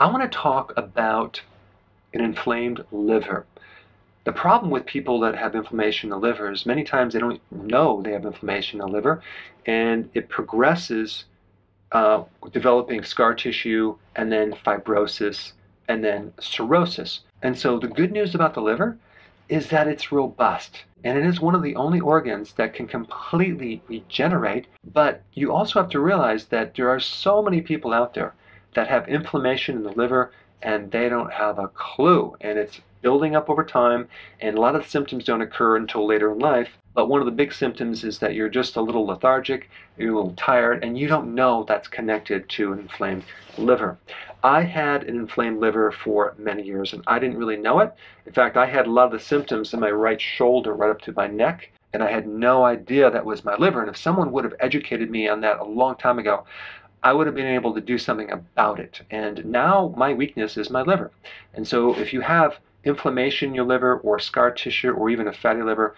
I want to talk about an inflamed liver. The problem with people that have inflammation in the liver is many times they don't know they have inflammation in the liver, and it progresses developing scar tissue and then fibrosis and then cirrhosis. And so the good news about the liver is that it's robust, and it is one of the only organs that can completely regenerate. But you also have to realize that there are so many people out there that have inflammation in the liver and they don't have a clue, and it's building up over time, and a lot of the symptoms don't occur until later in life. But one of the big symptoms is that you're just a little lethargic, you're a little tired, and you don't know that's connected to an inflamed liver. I had an inflamed liver for many years, and I didn't really know it. In fact, I had a lot of the symptoms in my right shoulder right up to my neck, and I had no idea that was my liver. And if someone would have educated me on that a long time ago, I would have been able to do something about it. And now my weakness is my liver. And so if you have inflammation in your liver or scar tissue or even a fatty liver,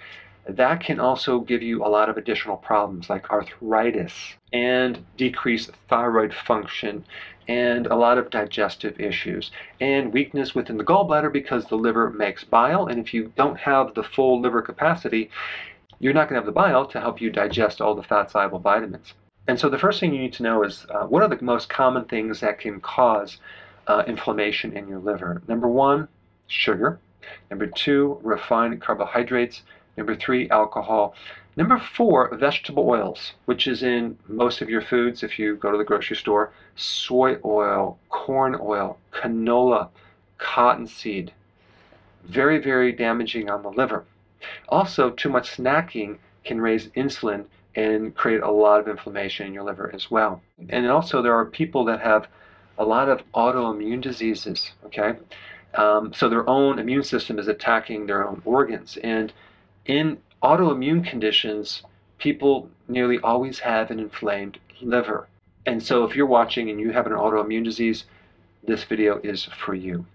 that can also give you a lot of additional problems like arthritis and decreased thyroid function and a lot of digestive issues and weakness within the gallbladder, because the liver makes bile, and if you don't have the full liver capacity, you're not going to have the bile to help you digest all the fat-soluble vitamins. And so the first thing you need to know is what are the most common things that can cause inflammation in your liver? Number one, sugar. Number two, refined carbohydrates. Number three, alcohol. Number four, vegetable oils, which is in most of your foods if you go to the grocery store. Soy oil, corn oil, canola, cottonseed. Very, very damaging on the liver. Also, too much snacking can raise insulin and create a lot of inflammation in your liver as well. And also, there are people that have a lot of autoimmune diseases, okay? So their own immune system is attacking their own organs. And in autoimmune conditions, people nearly always have an inflamed liver. And so if you're watching and you have an autoimmune disease, this video is for you.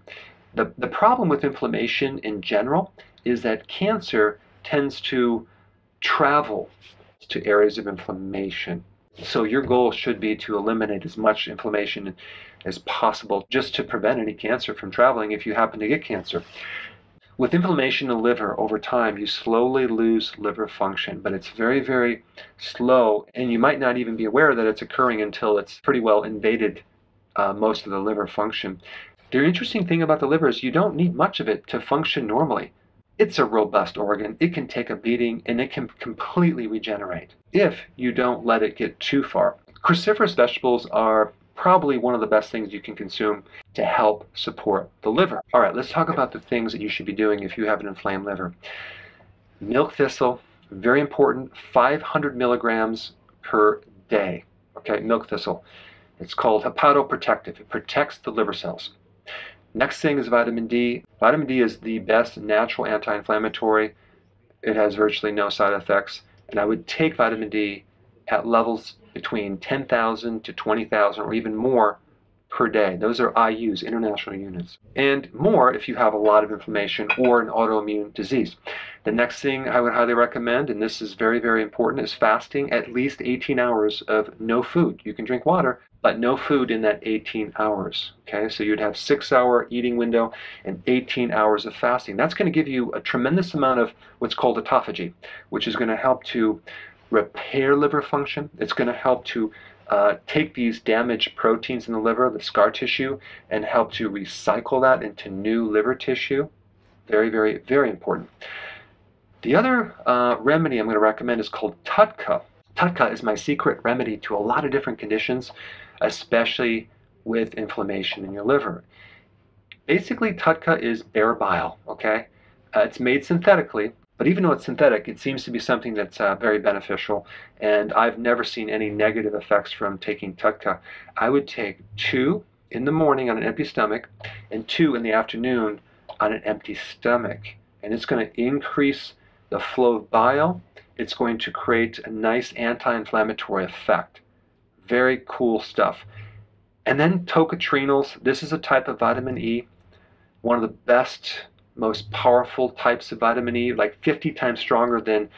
The problem with inflammation in general is that cancer tends to travel to areas of inflammation. So your goal should be to eliminate as much inflammation as possible just to prevent any cancer from traveling if you happen to get cancer. With inflammation in the liver, over time, you slowly lose liver function, but it's very, very slow, and you might not even be aware that it's occurring until it's pretty well invaded most of the liver function. The interesting thing about the liver is you don't need much of it to function normally. It's a robust organ. It can take a beating, and it can completely regenerate if you don't let it get too far. Cruciferous vegetables are probably one of the best things you can consume to help support the liver. All right, let's talk about the things that you should be doing if you have an inflamed liver. Milk thistle, very important, 500 milligrams per day. Okay, milk thistle. It's called hepatoprotective. It protects the liver cells. Next thing is vitamin D. Vitamin D is the best natural anti-inflammatory. It has virtually no side effects, and I would take vitamin D at levels between 10,000 to 20,000 or even more per day. Those are IUs, international units, and more if you have a lot of inflammation or an autoimmune disease. The next thing I would highly recommend, and this is very, very important, is fasting at least 18 hours of no food. You can drink water, but no food in that 18 hours, okay? So you'd have 6-hour eating window and 18 hours of fasting. That's going to give you a tremendous amount of what's called autophagy, which is going to help to repair liver function. It's going to help to take these damaged proteins in the liver, the scar tissue, and help to recycle that into new liver tissue. Very, very, very important. The other remedy I'm going to recommend is called TUDCA. TUDCA is my secret remedy to a lot of different conditions, especially with inflammation in your liver. Basically, TUDCA is bear bile, okay? It's made synthetically. But even though it's synthetic, it seems to be something that's very beneficial, and I've never seen any negative effects from taking TUDCA. I would take 2 in the morning on an empty stomach and 2 in the afternoon on an empty stomach, and it's going to increase the flow of bile. It's going to create a nice anti-inflammatory effect. Very cool stuff. And then tocotrienols. This is a type of vitamin E, one of the best, most powerful types of vitamin E, like 50 times stronger than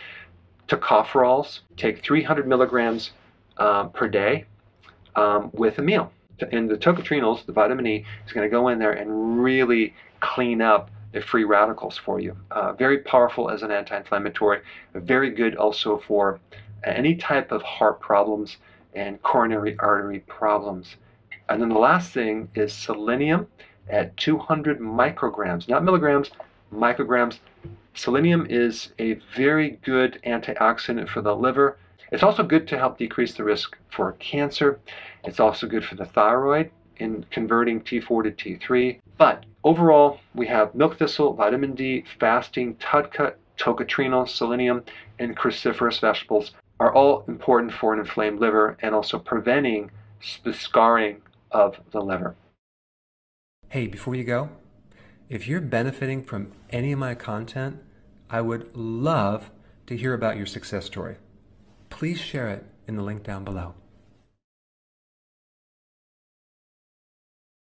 tocopherols. Take 300 milligrams per day with a meal. and the tocotrienols, the vitamin E, is going to go in there and really clean up the free radicals for you. Very powerful as an anti-inflammatory, very good also for any type of heart problems and coronary artery problems. And then the last thing is selenium at 200 micrograms, not milligrams, micrograms. Selenium is a very good antioxidant for the liver. It's also good to help decrease the risk for cancer. It's also good for the thyroid in converting T4 to T3. But overall, we have milk thistle, vitamin D, fasting, TUDCA, tocotrienol, selenium, and cruciferous vegetables are all important for an inflamed liver and also preventing the scarring of the liver. Hey, before you go, if you're benefiting from any of my content, I would love to hear about your success story. Please share it in the link down below.